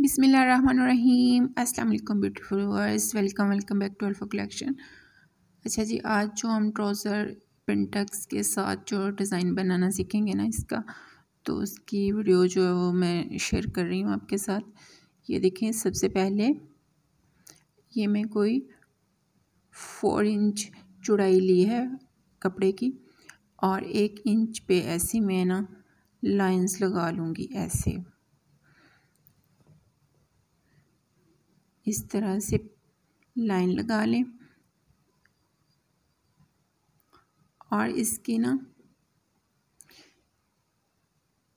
बिस्मिल्लाहिर्रहमानिर्रहीम अस्सलाम वालेकुम beautiful viewers, welcome back to alpha collection. अच्छा जी, आज जो हम ट्राउज़र पिंटेक्स के साथ जो डिज़ाइन बनाना सीखेंगे ना इसका, तो उसकी वीडियो जो है वो मैं शेयर कर रही हूँ आपके साथ। ये देखें, सबसे पहले ये मैं कोई 4 इंच चौड़ाई ली है कपड़े की और 1 इंच पे ऐसी मैं ना लाइंस लगा लूँगी, ऐसे इस तरह से लाइन लगा लें। और इसकी ना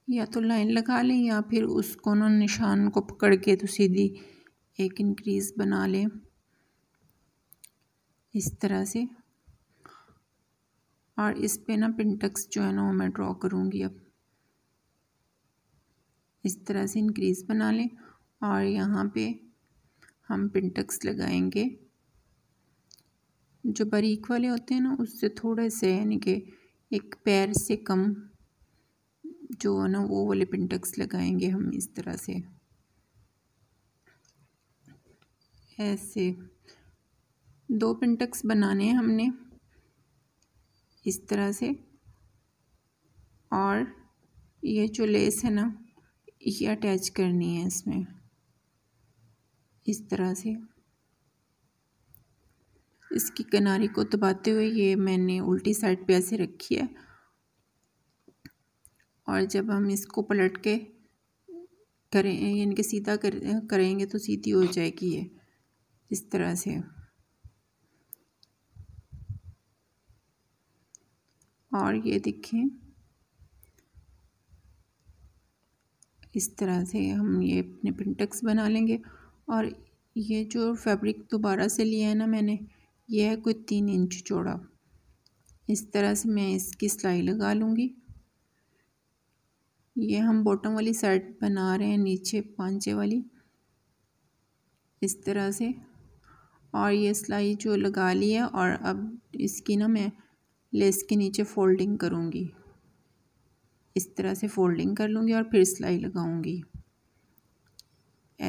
या तो लाइन लगा लें या फिर उसको ना निशान को पकड़ के तो सीधी एक इंक्रीज बना लें इस तरह से। और इस पे ना पिंटेक्स जो है ना वो मैं ड्रॉ करूँगी। अब इस तरह से इंक्रीज बना लें और यहाँ पे हम पिंटेक्स लगाएंगे। जो बारीक वाले होते हैं ना उससे थोड़े से, यानी कि एक पैर से कम जो है ना वो वाले पिंटेक्स लगाएंगे हम इस तरह से, ऐसे 2 पिंटेक्स बनाने हैं हमने इस तरह से। और ये जो लेस है ना ये अटैच करनी है इसमें इस तरह से। इसकी किनारी को दबाते हुए ये मैंने उल्टी साइड पे ऐसे रखी है, और जब हम इसको पलट के करें यानी कि सीधा करेंगे तो सीधी हो जाएगी ये इस तरह से। और ये देखें इस तरह से हम ये अपने पिंटेक्स बना लेंगे। और ये जो फैब्रिक दोबारा से लिया है ना मैंने, ये है कोई 3 इंच चौड़ा। इस तरह से मैं इसकी सिलाई लगा लूँगी। ये हम बॉटम वाली साइड बना रहे हैं, नीचे पांचे वाली इस तरह से। और ये सिलाई जो लगा ली है, और अब इसकी ना मैं लेस के नीचे फोल्डिंग करूँगी, इस तरह से फोल्डिंग कर लूँगी और फिर सिलाई लगाऊँगी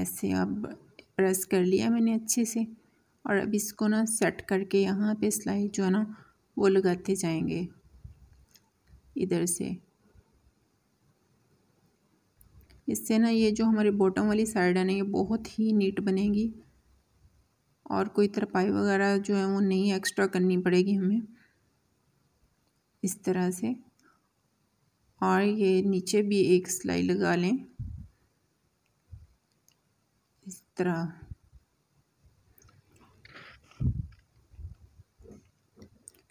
ऐसे। अब प्रेस कर लिया मैंने अच्छे से, और अब इसको ना सेट करके यहाँ पे सिलाई जो है ना वो लगाते जाएंगे इधर से। इससे ना ये जो हमारी बॉटम वाली साइड है ना ये बहुत ही नीट बनेगी, और कोई तरपाई वगैरह जो है वो नहीं एक्स्ट्रा करनी पड़ेगी हमें इस तरह से। और ये नीचे भी एक सिलाई लगा लें इस तरह।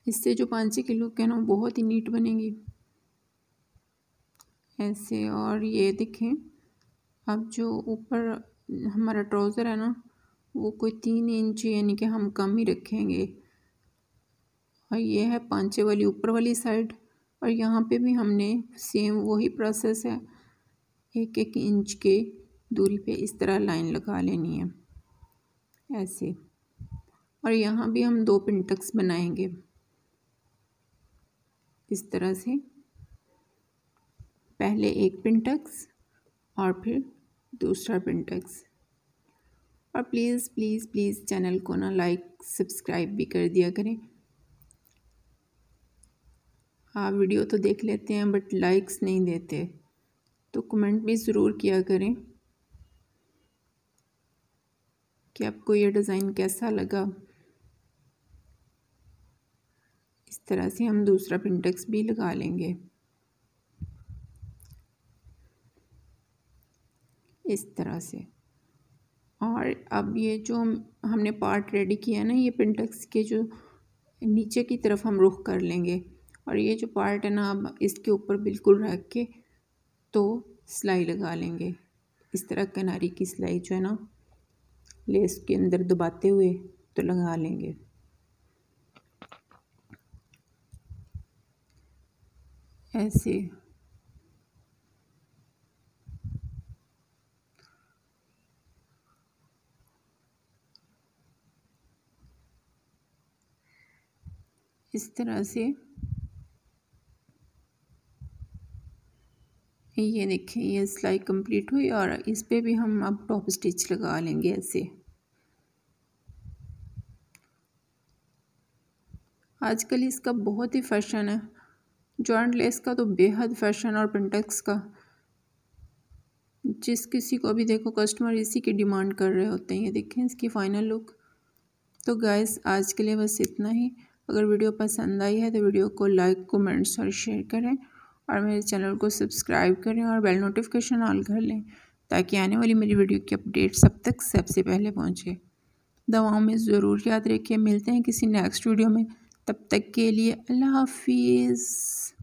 इससे जो 5 किलो के ना बहुत ही नीट बनेंगी ऐसे। और ये देखें, अब जो ऊपर हमारा ट्राउज़र है ना वो कोई 3 इंच यानी कि हम कम ही रखेंगे। और ये है पांचे वाली ऊपर वाली साइड, और यहाँ पे भी हमने सेम वही प्रोसेस है, 1-1 इंच के दूरी पे इस तरह लाइन लगा लेनी है ऐसे। और यहाँ भी हम 2 पिंटेक्स बनाएंगे इस तरह से, पहले एक पिंटेक्स और फिर दूसरा पिंटेक्स। और प्लीज़ प्लीज़ प्लीज़ चैनल को ना लाइक सब्सक्राइब भी कर दिया करें। आप वीडियो तो देख लेते हैं बट लाइक्स नहीं देते, तो कमेंट भी ज़रूर किया करें कि आपको ये डिज़ाइन कैसा लगा। इस तरह से हम दूसरा पिंटेक्स भी लगा लेंगे इस तरह से। और अब ये जो हमने पार्ट रेडी किया ना, ये पिंटेक्स के जो नीचे की तरफ हम रुख कर लेंगे, और ये जो पार्ट है ना अब इसके ऊपर बिल्कुल रख के तो सिलाई लगा लेंगे इस तरह। किनारी की सिलाई जो है ना लेस के अंदर दबाते हुए तो लगा लेंगे ऐसे। इस तरह से ये देखें ये सिलाई कंप्लीट हुई और इस पे भी हम अब टॉप स्टिच लगा लेंगे ऐसे। आजकल इसका बहुत ही फैशन है, जॉइंट लेस का तो बेहद फैशन, और पिंटेक्स का जिस किसी को भी देखो कस्टमर इसी की डिमांड कर रहे होते हैं। ये देखें इसकी फ़ाइनल लुक। तो गाइस आज के लिए बस इतना ही। अगर वीडियो पसंद आई है तो वीडियो को लाइक, कमेंट्स और शेयर करें, और मेरे चैनल को सब्सक्राइब करें और बेल नोटिफिकेशन ऑल कर लें ताकि आने वाली मेरी वीडियो की अपडेट सब तक सबसे पहले पहुंचे। दुआओं में ज़रूर याद रखिए। मिलते हैं किसी नेक्स्ट वीडियो में, तब तक के लिए अल्लाह हाफिज़।